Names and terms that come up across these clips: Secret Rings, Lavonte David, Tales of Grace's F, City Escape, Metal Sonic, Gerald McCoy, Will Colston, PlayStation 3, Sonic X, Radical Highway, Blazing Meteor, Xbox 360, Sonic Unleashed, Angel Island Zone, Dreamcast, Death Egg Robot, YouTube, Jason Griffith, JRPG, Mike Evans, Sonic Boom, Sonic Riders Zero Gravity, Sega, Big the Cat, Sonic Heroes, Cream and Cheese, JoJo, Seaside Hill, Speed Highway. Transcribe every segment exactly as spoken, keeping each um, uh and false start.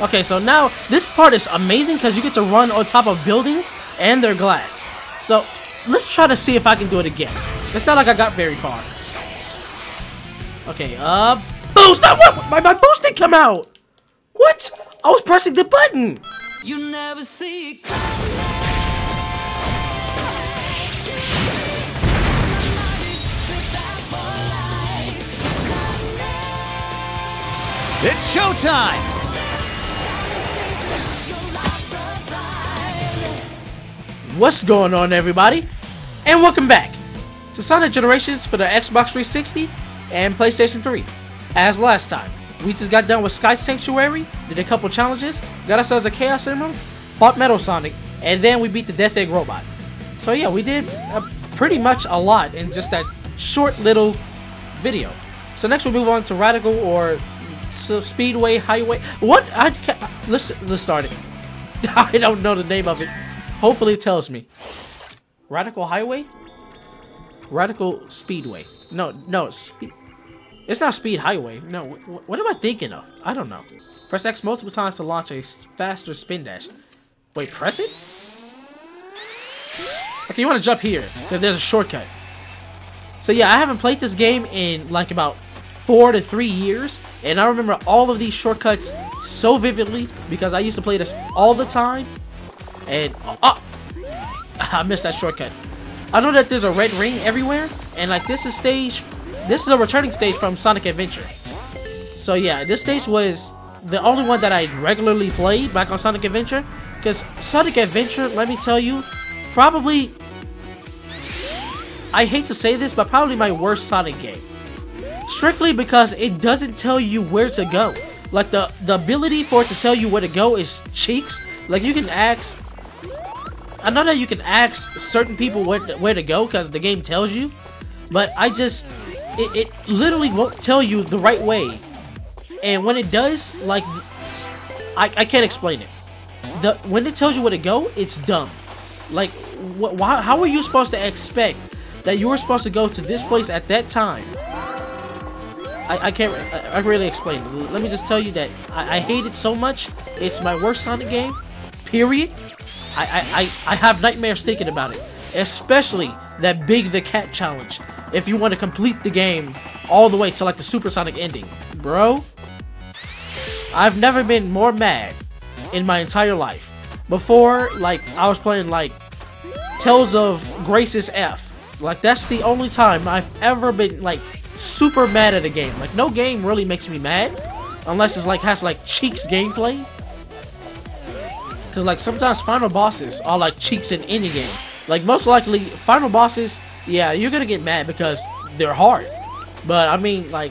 Okay, so now this part is amazing because you get to run on top of buildings and their glass. So let's try to see if I can do it again. It's not like I got very far. Okay, uh, boost! What? My, my boost didn't come out! What? I was pressing the button! You never see it. It's showtime! What's going on, everybody? And welcome back to Sonic Generations for the Xbox three sixty and PlayStation three. As last time, we just got done with Sky Sanctuary, did a couple challenges, got ourselves a Chaos Emerald, fought Metal Sonic, and then we beat the Death Egg Robot. So yeah, we did uh, pretty much a lot in just that short little video. So next we'll move on to Radical or... So Speedway Highway. What? I can't. Let's let's start it. I don't know the name of it. Hopefully, it tells me. Radical Highway. Radical Speedway. No, no. Speed. It's not Speed Highway. No. What, what am I thinking of? I don't know. Press X multiple times to launch a faster spin dash. Wait, press it. Okay, you want to jump here because there's a shortcut. So yeah, I haven't played this game in like about four to three years, and I remember all of these shortcuts so vividly because I used to play this all the time. And oh, I missed that shortcut. I know that there's a red ring everywhere, and like this is stage, this is a returning stage from Sonic Adventure. So yeah, this stage was the only one that I regularly played back on Sonic Adventure because Sonic Adventure, let me tell you, probably, I hate to say this, but probably my worst Sonic game. Strictly because it doesn't tell you where to go. Like the, the ability for it to tell you where to go is cheeks. Like you can ask, I know that you can ask certain people where to, where to go because the game tells you. But I just, it, it literally won't tell you the right way. And when it does, like, I, I can't explain it. The when it tells you where to go, it's dumb. Like, wh why, how are you supposed to expect that you were supposed to go to this place at that time? I, I can't I, I really explain it. Let me just tell you that I, I hate it so much. It's my worst Sonic game, period. I, I, I, I have nightmares thinking about it, especially that Big the Cat challenge. If you want to complete the game all the way to like the Super Sonic ending, bro, I've never been more mad in my entire life. Before, like, I was playing like Tales of Grace's F. Like, that's the only time I've ever been like super mad at a game. Like, no game really makes me mad unless it's like has like cheeks gameplay, because like sometimes final bosses are like cheeks in any game. Like, most likely final bosses, yeah, you're gonna get mad because they're hard. But I mean, like,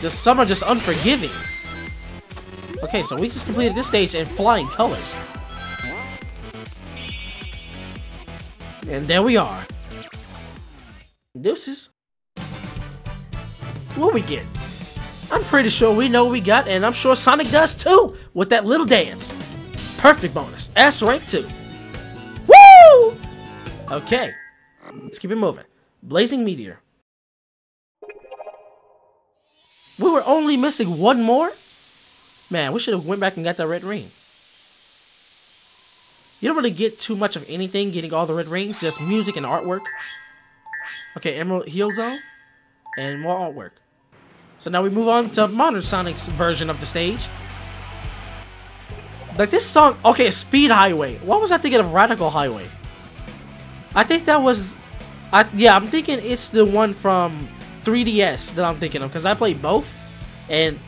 just some are just unforgiving. Okay, so we just completed this stage in flying colors, and there we are. Deuces. What we get? I'm pretty sure we know what we got, and I'm sure Sonic does too with that little dance. Perfect bonus. S rank two. Woo! Okay. Let's keep it moving. Blazing Meteor. We were only missing one more? Man, we should have went back and got that red ring. You don't really get too much of anything getting all the red rings, just music and artwork. Okay, Emerald Hill Zone, and more artwork. So now we move on to Modern Sonic's version of the stage. Like this song, okay, Speed Highway. What was I thinking of Radical Highway? I think that was, I, yeah, I'm thinking it's the one from three D S that I'm thinking of, because I played both, and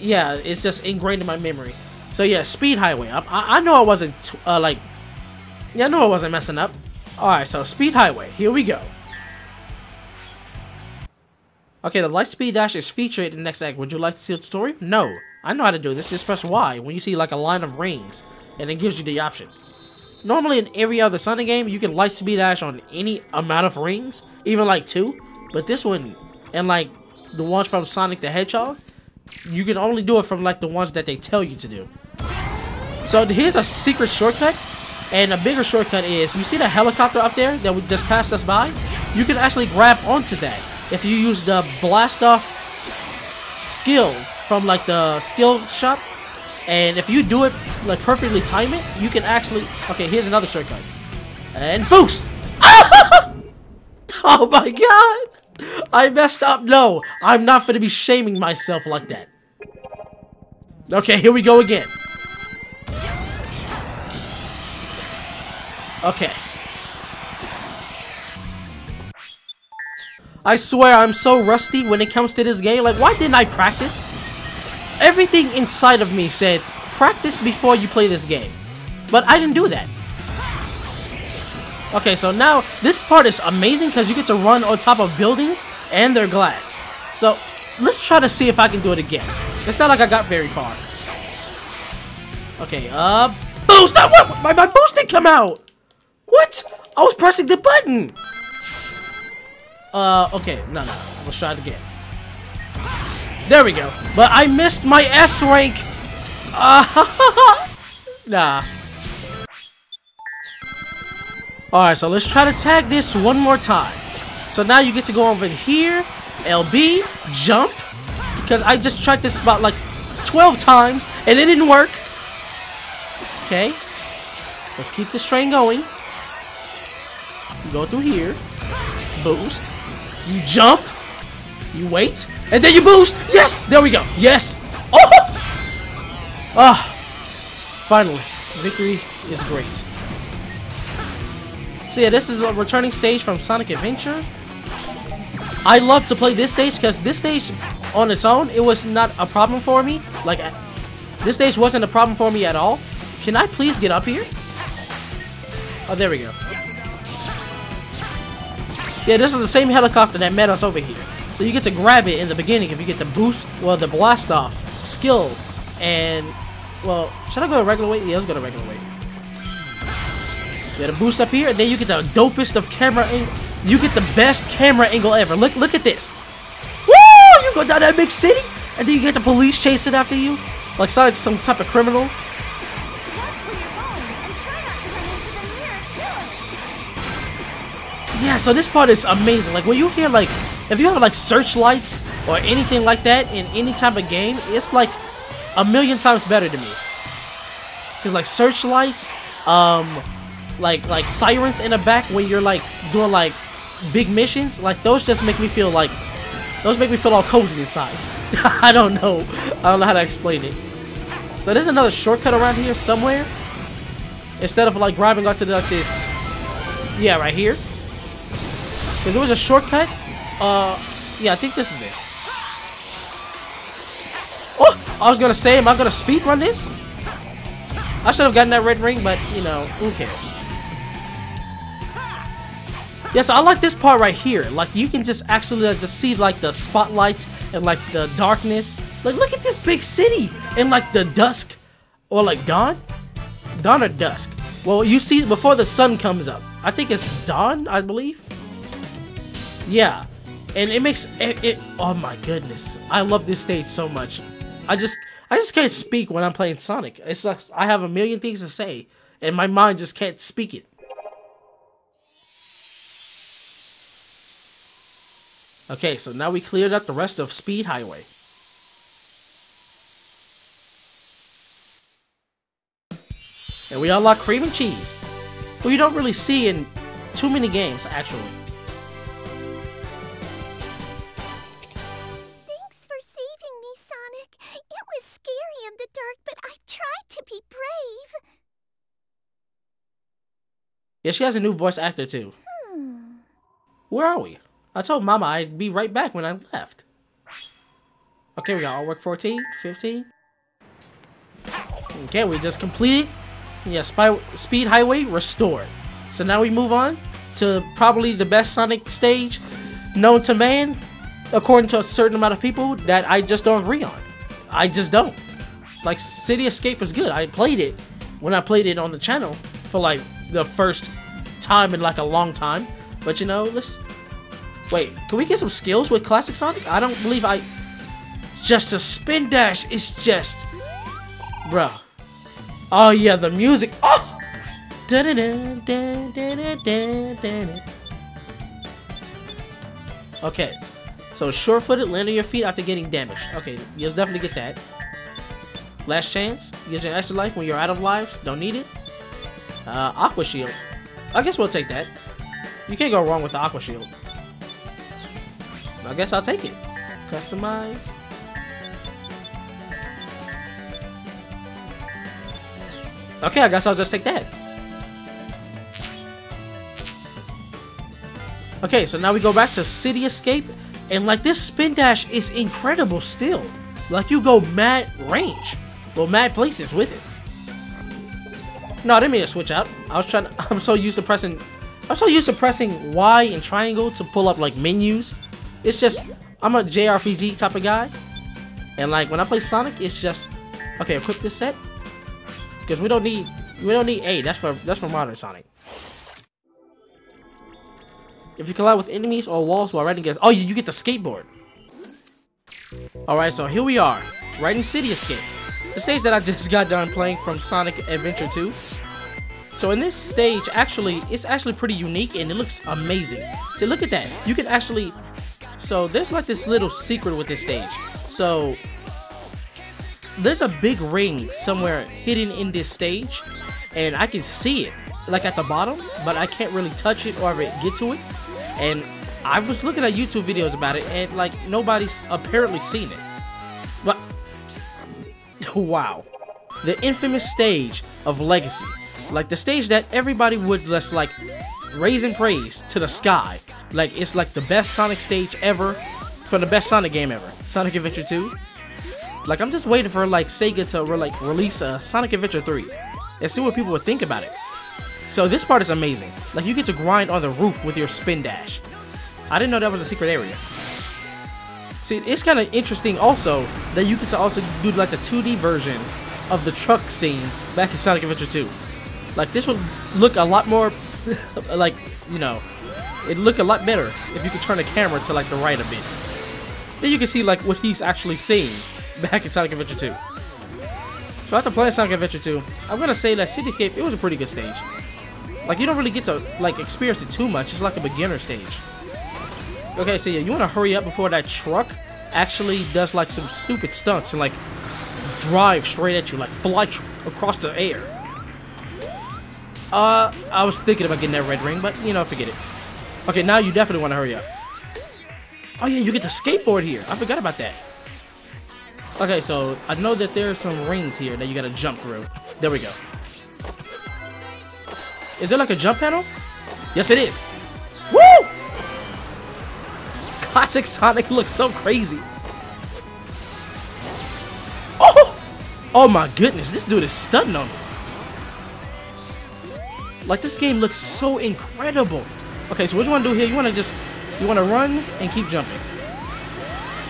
yeah, it's just ingrained in my memory. So yeah, Speed Highway. I, I, I know I wasn't, uh, like, yeah, I know I wasn't messing up. Alright, so Speed Highway, here we go. Okay, the light speed dash is featured in the next act. Would you like to see a tutorial? No. I know how to do this. Just press Y when you see like a line of rings, and it gives you the option. Normally in every other Sonic game, you can light speed dash on any amount of rings, even like two. But this one, and like the ones from Sonic the Hedgehog, you can only do it from like the ones that they tell you to do. So here's a secret shortcut, and a bigger shortcut is, you see the helicopter up there that would just pass us by? You can actually grab onto that if you use the blast off skill from like the skill shop, and if you do it like perfectly, time it, you can actually. Okay, here's another shortcut, and boost. Oh my god, I messed up. No, I'm not gonna be shaming myself like that. Okay, here we go again. Okay. I swear I'm so rusty when it comes to this game. Like, why didn't I practice? Everything inside of me said, practice before you play this game. But I didn't do that. Okay, so now this part is amazing because you get to run on top of buildings and their glass. So, let's try to see if I can do it again. It's not like I got very far. Okay, uh... boost! What? My, my boost didn't come out! What? I was pressing the button! Uh, okay, no, no, let's try it again. There we go. But I missed my S rank! Uh, nah. Alright, so let's try to tag this one more time. So now you get to go over here, L B, jump, because I just tried this about like twelve times, and it didn't work. Okay. Let's keep this train going. Go through here. Boost. You jump, you wait, and then you boost! Yes! There we go! Yes! Oh! Ah! Finally, victory is great. So yeah, this is a returning stage from Sonic Adventure. I love to play this stage because this stage, on its own, it was not a problem for me. Like, I, this stage wasn't a problem for me at all. Can I please get up here? Oh, there we go. Yeah, this is the same helicopter that met us over here. So you get to grab it in the beginning if you get the boost, well, the blast off skill, and well, should I go to regular way? Yeah, let's go to regular way. You got a boost up here, and then you get the dopest of camera angle. You get the best camera angle ever. Look, look at this. Woo! You go down that big city, and then you get the police chasing after you, like Sonic's some type of criminal. Yeah, so this part is amazing. Like, when you hear, like, if you have, like, searchlights or anything like that in any type of game, it's, like, a million times better to me. Because, like, searchlights, um, like, like, sirens in the back when you're, like, doing, like, big missions, like, those just make me feel, like, those make me feel all cozy inside. I don't know. I don't know how to explain it. So there's another shortcut around here somewhere. Instead of, like, grabbing onto, like, this, yeah, right here. Because it was a shortcut. Uh, yeah, I think this is it. Oh, I was gonna say, am I gonna speed run this? I should have gotten that red ring, but you know, who cares? Yes, I like this part right here. Like, you can just actually uh, just see like the spotlights and like the darkness. Like, look at this big city in like the dusk, or like dawn, dawn or dusk. Well, you see before the sun comes up. I think it's dawn, I believe. Yeah, and it makes it, it. Oh my goodness, I love this stage so much. I just, I just can't speak when I'm playing Sonic. It's like I have a million things to say, and my mind just can't speak it. Okay, so now we cleared up the rest of Speed Highway. And we unlock Cream and Cheese, who you don't really see in too many games, actually. Yeah, she has a new voice actor, too. Hmm. Where are we? I told Mama I'd be right back when I left. Okay, we got all work fourteen, fifteen. Okay, we just completed. Yeah, Spy Speed Highway restored. So now we move on to probably the best Sonic stage known to man, according to a certain amount of people that I just don't agree on. I just don't. Like, City Escape is good. I played it when I played it on the channel for, like, the first time in like a long time, but you know, let's wait. Can we get some skills with classic Sonic? I don't believe I just a spin dash is just bruh. Oh yeah, the music. Oh, okay, So short-footed, land on your feet after getting damaged. Okay, you'll definitely get that. Last chance, gives you an extra life when you're out of lives. Don't need it. Uh, Aqua Shield. I guess we'll take that. You can't go wrong with the Aqua Shield. I guess I'll take it. Customize. Okay, I guess I'll just take that. Okay, so now we go back to City Escape. And like this spin dash is incredible still. Like you go mad range. Well, mad places with it. No, I didn't mean to switch out. I was trying to, I'm so used to pressing I'm so used to pressing Y and triangle to pull up like menus. It's just I'm a J R P G type of guy. And like when I play Sonic, it's just okay, equip this set. Because we don't need we don't need A, that's for that's for modern Sonic. If you collide with enemies or walls while riding against... Oh, you, you get the skateboard. Alright, so here we are. Riding City Escape. The stage that I just got done playing from Sonic Adventure two. So in this stage, actually, it's actually pretty unique and it looks amazing. So look at that. You can actually... So there's like this little secret with this stage. So... There's a big ring somewhere hidden in this stage. And I can see it. Like at the bottom. But I can't really touch it or ever get to it. And I was looking at YouTube videos about it, and like nobody's apparently seen it. But wow, the infamous stage of Legacy, like the stage that everybody would just like raise in praise to the sky. Like it's like the best Sonic stage ever from the best Sonic game ever, Sonic Adventure two. Like I'm just waiting for like Sega to re like release a Sonic Adventure three and see what people would think about it. So this part is amazing. Like you get to grind on the roof with your spin dash. I didn't know that was a secret area. See, it's kind of interesting also that you get to also do like the two D version of the truck scene back in Sonic Adventure two. Like this would look a lot more, like, you know, it'd look a lot better if you could turn the camera to like the right a bit. Then you can see like what he's actually seeing back in Sonic Adventure two. So after playing Sonic Adventure two, I'm gonna say that City Escape, it was a pretty good stage. Like you don't really get to like experience it too much. It's like a beginner stage. Okay, so yeah, you want to hurry up before that truck actually does like some stupid stunts and like drive straight at you, like fly across the air. Uh, I was thinking about getting that red ring, but you know, forget it. Okay, now you definitely want to hurry up. Oh yeah, you get the skateboard here. I forgot about that. Okay, so I know that there are some rings here that you gotta jump through. There we go. Is there like a jump panel? Yes, it is. Woo! Classic Sonic looks so crazy. Oh! Oh my goodness, this dude is stunting on me. Like this game looks so incredible. Okay, so what you want to do here? You want to just, you want to run and keep jumping.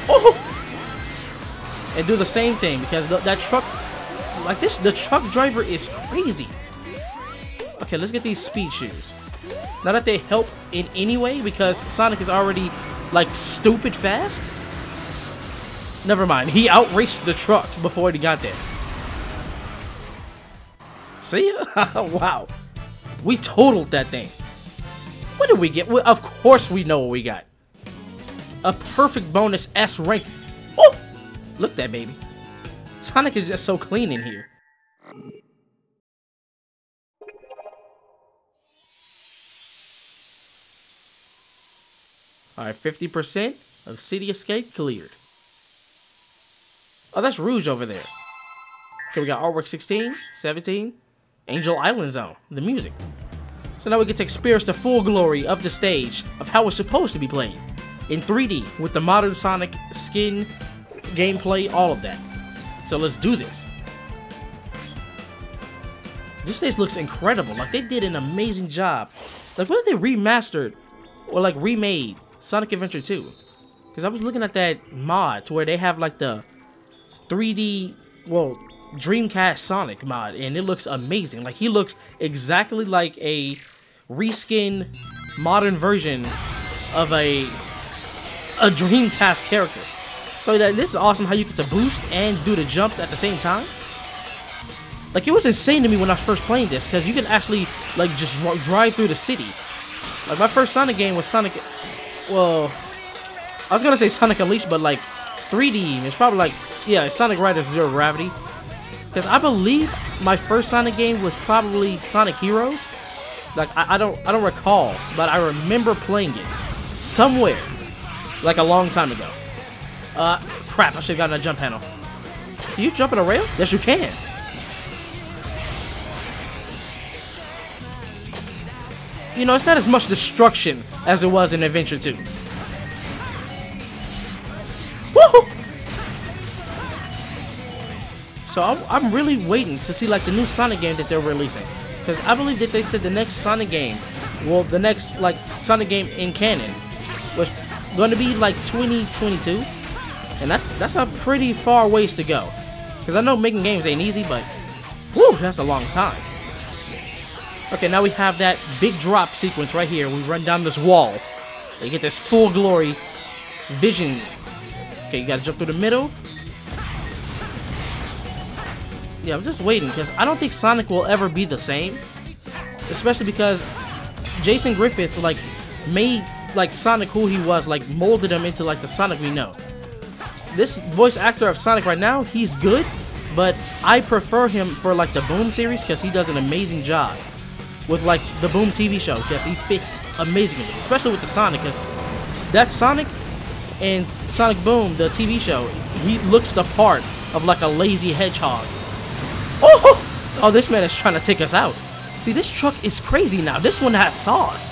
Oh! And do the same thing because the, that truck, like this, the truck driver is crazy. Okay, let's get these speed shoes. Not that they help in any way because Sonic is already like stupid fast. Never mind, he outraced the truck before he got there. See? Wow. We totaled that thing. What did we get? Well, of course we know what we got. A perfect bonus S rank. Oh! Look at that baby. Sonic is just so clean in here. Alright, fifty percent of City Escape cleared. Oh, that's Rouge over there. Okay, we got Artwork sixteen, seventeen, Angel Island Zone, the music. So now we get to experience the full glory of the stage of how it's supposed to be played. In three D, with the modern Sonic skin, gameplay, all of that. So let's do this. This stage looks incredible. Like, they did an amazing job. Like, what if they remastered or, like, remade Sonic Adventure two? Because I was looking at that mod to where they have like the three D, well, Dreamcast Sonic mod, and it looks amazing. Like he looks exactly like a reskin modern version of a a Dreamcast character. So that this is awesome how you get to boost and do the jumps at the same time. Like it was insane to me when I was first playing this because you can actually like just drive through the city. Like my first Sonic game was Sonic. Well, was gonna say Sonic Unleashed, but like three D. It's probably like, yeah, Sonic Riders Zero Gravity. Because I believe my first Sonic game was probably Sonic Heroes. Like I, I don't, I don't recall, but I remember playing it somewhere, like a long time ago. Uh, crap! I should have gotten a jump panel. Can you jump in a rail? Yes, you can. You know, it's not as much destruction as it was in Adventure two. Woohoo! So I'm, I'm really waiting to see like the new Sonic game that they're releasing, because I believe that they said the next Sonic game, well, the next like Sonic game in canon, was going to be like twenty twenty-two, and that's that's a pretty far ways to go. Because I know making games ain't easy, but whoo, that's a long time. Okay, now we have that big drop sequence right here. We run down this wall. They get this full glory vision. Okay, you gotta jump through the middle. Yeah, I'm just waiting, because I don't think Sonic will ever be the same. Especially because Jason Griffith, like, made, like, Sonic who he was. Like, molded him into, like, the Sonic we know. This voice actor of Sonic right now, he's good. But I prefer him for, like, the Boom series, because he does an amazing job with, like, the Boom T V show. Because he fits amazingly. Especially with the Sonic, because that's Sonic and Sonic Boom, the T V show. He looks the part of, like, a lazy hedgehog. Oh, oh, this man is trying to take us out. See, this truck is crazy now. This one has saws.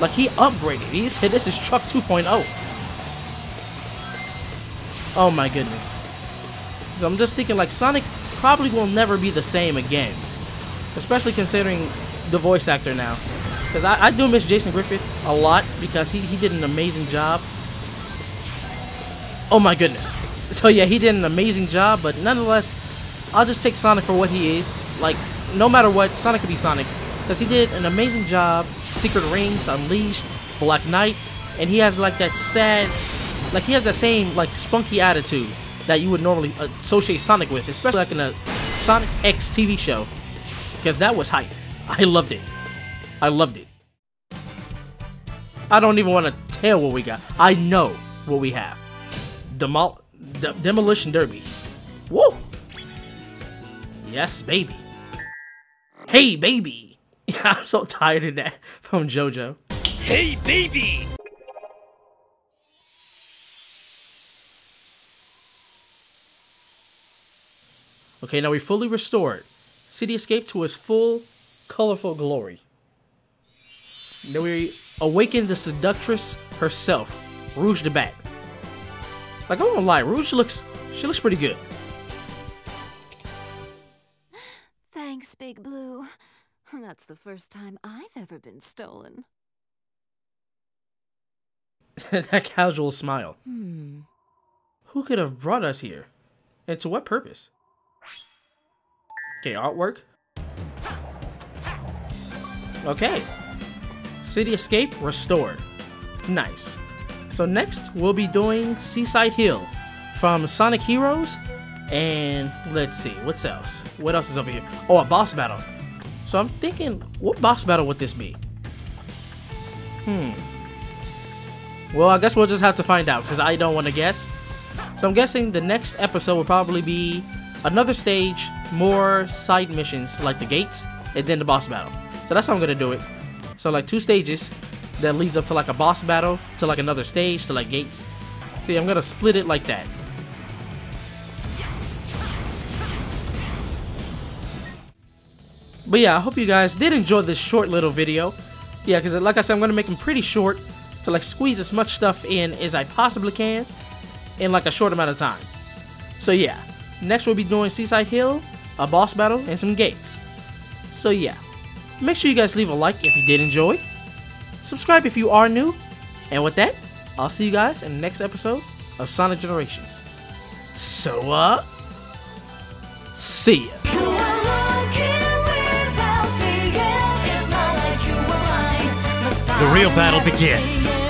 Like, he upgraded. He's hit. This is truck two point oh. Oh, my goodness. So I'm just thinking, like, Sonic probably will never be the same again. Especially considering the voice actor now. Because I, I do miss Jason Griffith a lot, because he, he did an amazing job. Oh, my goodness. So, yeah, he did an amazing job, but nonetheless, I'll just take Sonic for what he is. Like, no matter what, Sonic could be Sonic. Because he did an amazing job. Secret Rings, Unleashed, Black Knight. And he has, like, that sad... Like, he has that same, like, spunky attitude that you would normally associate Sonic with. Especially, like, in a Sonic X T V show. Because that was hype. I loved it. I loved it. I don't even want to tell what we got. I know what we have. Demol- De- Demolition Derby. Woo! Yes, baby. Hey, baby. I'm so tired of that from JoJo. Hey, baby. Okay, now we fully restored City Escape to its full, colorful glory. Now we awaken the seductress herself, Rouge the Bat. Like, I won't lie, Rouge looks, she looks pretty good. Thanks, Big Blue. That's the first time I've ever been stolen. That casual smile. Hmm. Who could have brought us here? And to what purpose? Okay, artwork. Okay. City Escape restored. Nice. So next, we'll be doing Seaside Hill from Sonic Heroes. And let's see, what's else? What else is over here? Oh, a boss battle. So I'm thinking, what boss battle would this be? Hmm. Well, I guess we'll just have to find out, because I don't want to guess. So I'm guessing the next episode will probably be another stage, more side missions, like the gates, and then the boss battle. So that's how I'm going to do it. So like two stages that leads up to like a boss battle, to like another stage, to like gates. See, I'm going to split it like that. But yeah, I hope you guys did enjoy this short little video. Yeah, because like I said, I'm going to make them pretty short to like squeeze as much stuff in as I possibly can in like a short amount of time. So yeah, next we'll be doing Seaside Hill, a boss battle, and some gates. So yeah, make sure you guys leave a like if you did enjoy. Subscribe if you are new. And with that, I'll see you guys in the next episode of Sonic Generations. So, uh, see ya. The real battle begins.